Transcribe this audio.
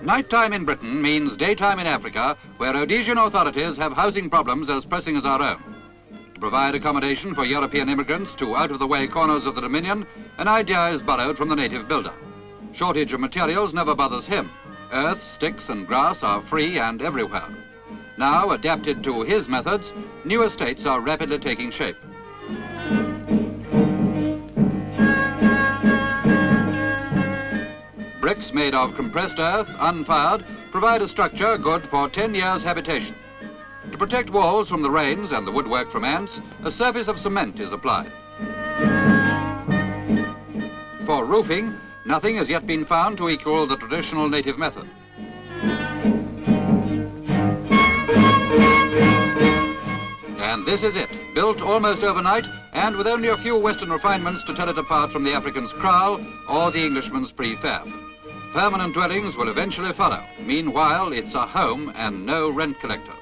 Nighttime in Britain means daytime in Africa, where Rhodesian authorities have housing problems as pressing as our own. To provide accommodation for European immigrants to out-of-the-way corners of the Dominion, an idea is borrowed from the native builder. Shortage of materials never bothers him. Earth, sticks and grass are free and everywhere. Now, adapted to his methods, new estates are rapidly taking shape. Bricks made of compressed earth, unfired, provide a structure good for 10 years' habitation. To protect walls from the rains and the woodwork from ants, a surface of cement is applied. For roofing, nothing has yet been found to equal the traditional native method. And this is it, built almost overnight and with only a few Western refinements to tell it apart from the African's kraal or the Englishman's prefab. Permanent dwellings will eventually follow. Meanwhile, it's a home and no rent collector.